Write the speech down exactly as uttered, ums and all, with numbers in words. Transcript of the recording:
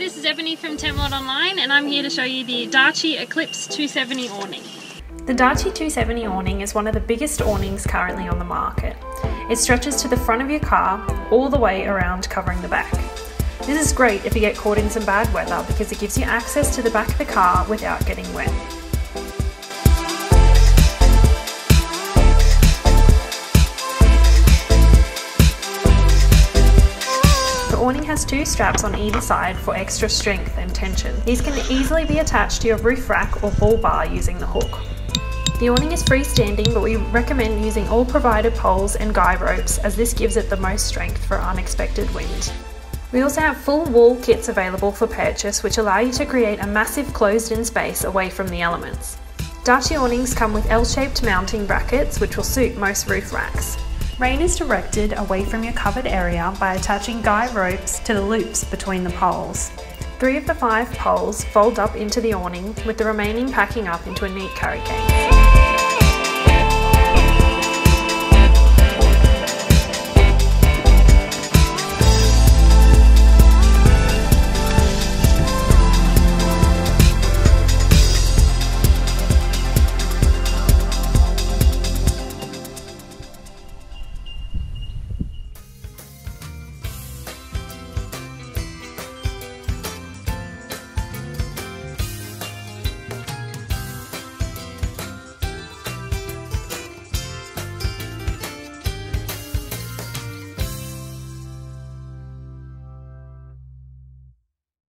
Hi, this is Ebony from Tentworld Online and I'm here to show you the Darche Eclipse two seventy awning. The Darche two seventy awning is one of the biggest awnings currently on the market. It stretches to the front of your car, all the way around covering the back. This is great if you get caught in some bad weather because it gives you access to the back of the car without getting wet. The awning has two straps on either side for extra strength and tension. These can easily be attached to your roof rack or bull bar using the hook. The awning is freestanding, but we recommend using all provided poles and guy ropes as this gives it the most strength for unexpected wind. We also have full wall kits available for purchase which allow you to create a massive closed-in space away from the elements. Darche awnings come with L-shaped mounting brackets which will suit most roof racks. Rain is directed away from your covered area by attaching guy ropes to the loops between the poles. Three of the five poles fold up into the awning with the remaining packing up into a neat curry cake.